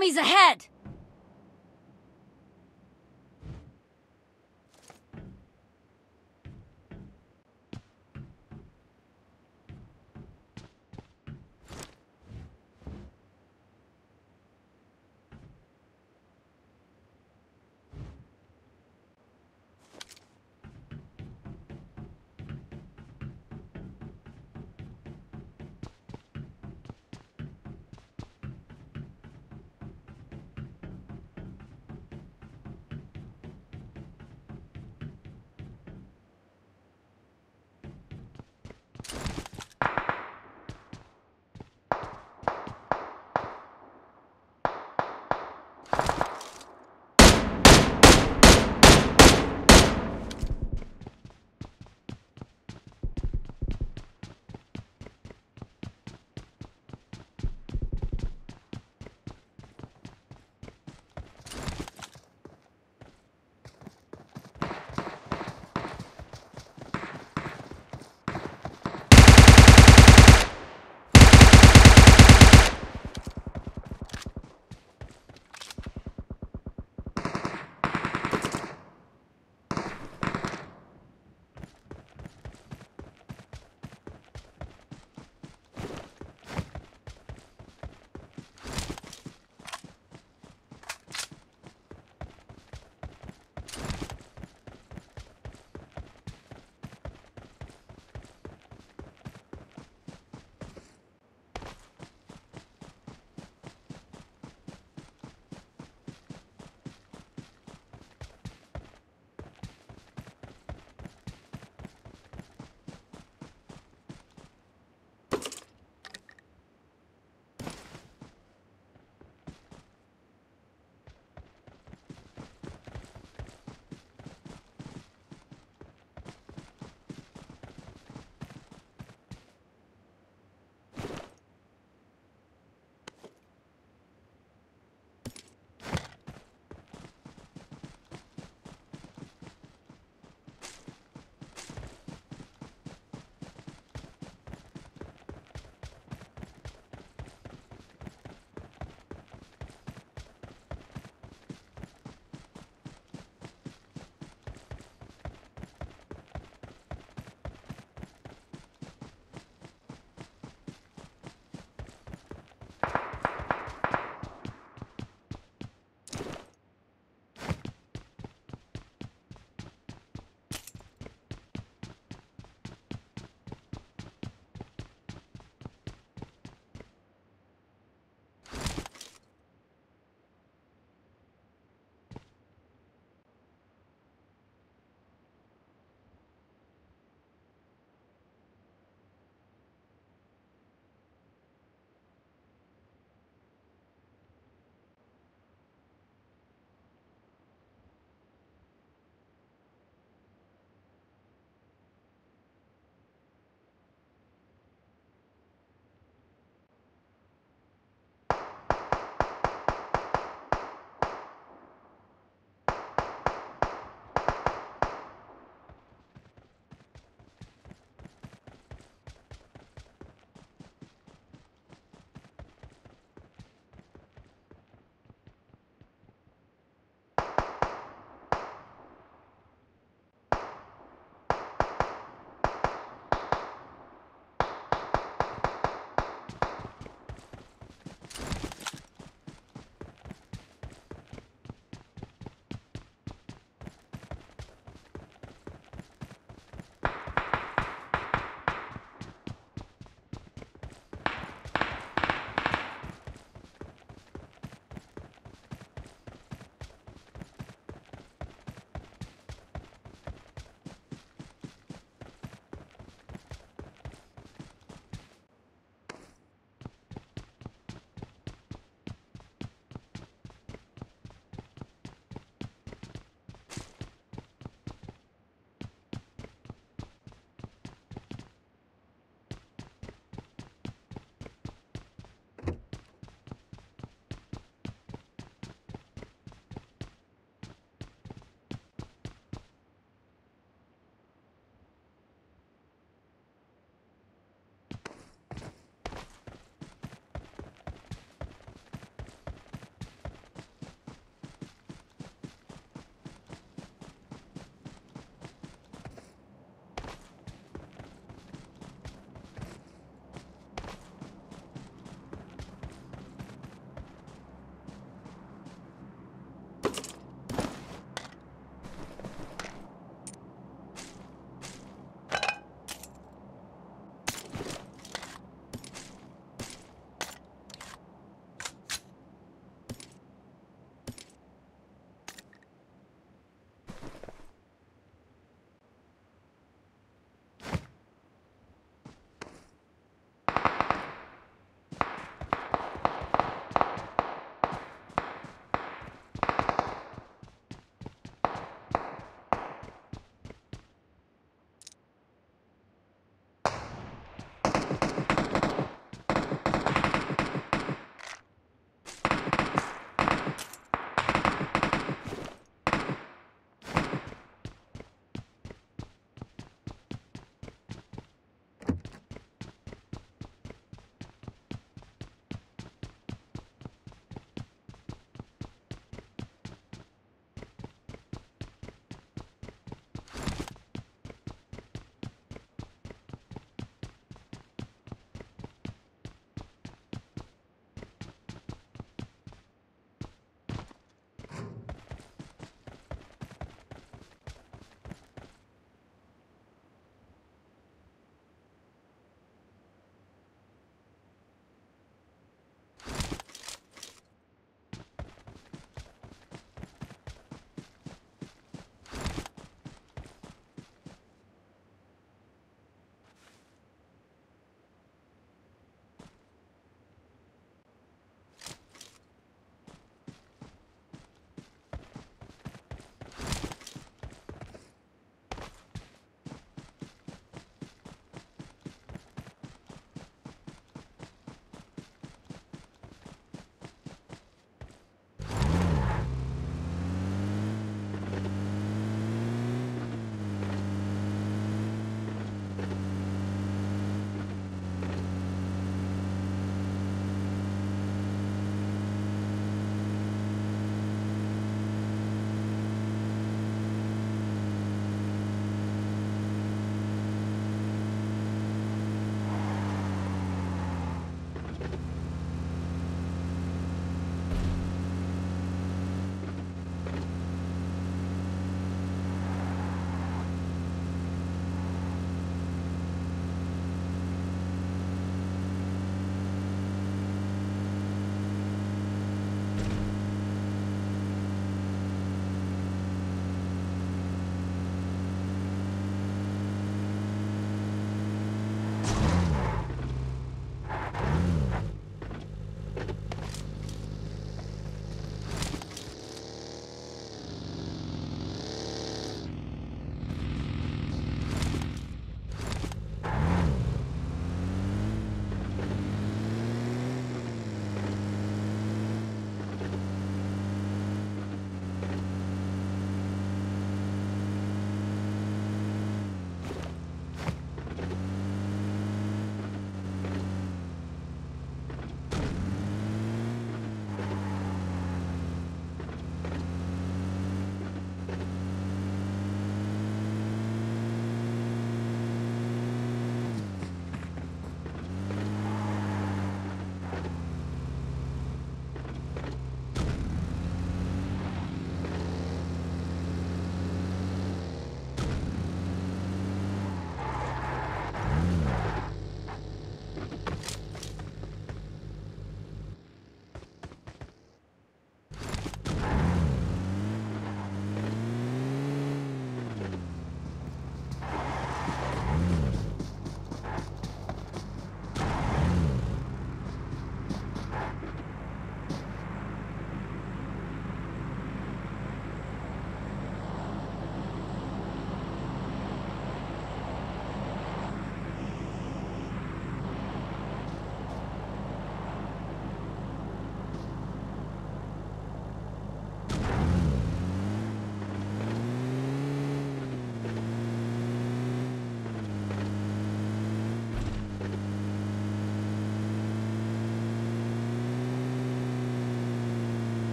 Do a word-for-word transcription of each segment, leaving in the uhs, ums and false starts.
Enemies ahead!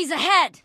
Enemies ahead!